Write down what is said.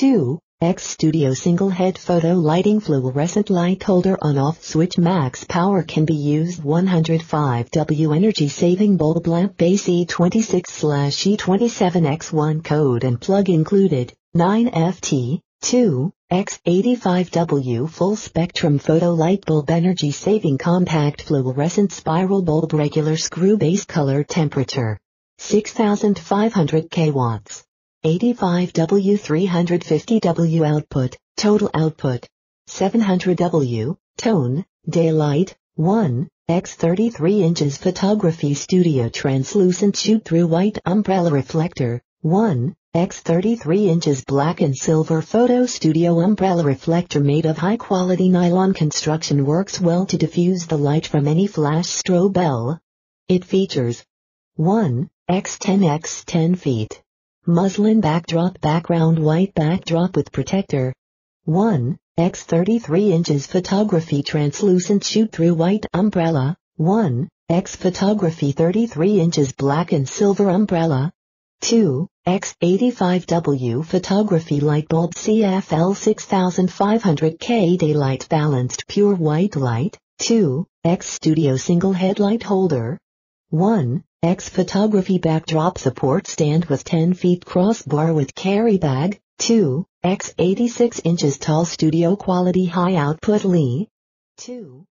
2, X Studio Single Head Photo Lighting Fluorescent Light Holder On-Off Switch. Max power can be used. 105W Energy Saving Bulb Lamp. Base E26/E27X1 code and plug included. 9FT 2 X85W Full Spectrum Photo Light Bulb Energy Saving Compact Fluorescent Spiral Bulb Regular Screw. Base color temperature 6500 kW. 85W 350W output. Total output 700W. Tone daylight 1x 33 inches. Photography Studio Translucent Shoot Through White Umbrella Reflector 1x 33 inches. Black and silver photo studio umbrella reflector made of high quality nylon construction, works well to diffuse the light from any flash strobe bell. It features 1x 10x 10 feet muslin backdrop, background white backdrop with protector, 1x 33 inches. Photography translucent shoot through white umbrella, 1x photography 33 inches. Black and silver umbrella, 2x 85W photography light bulb CFL 6500K daylight balanced pure white light. 2x studio single headlight holder, 1x photography backdrop support stand with 10 feet crossbar with carry bag. 2x 86 inches tall studio quality high output Li 2x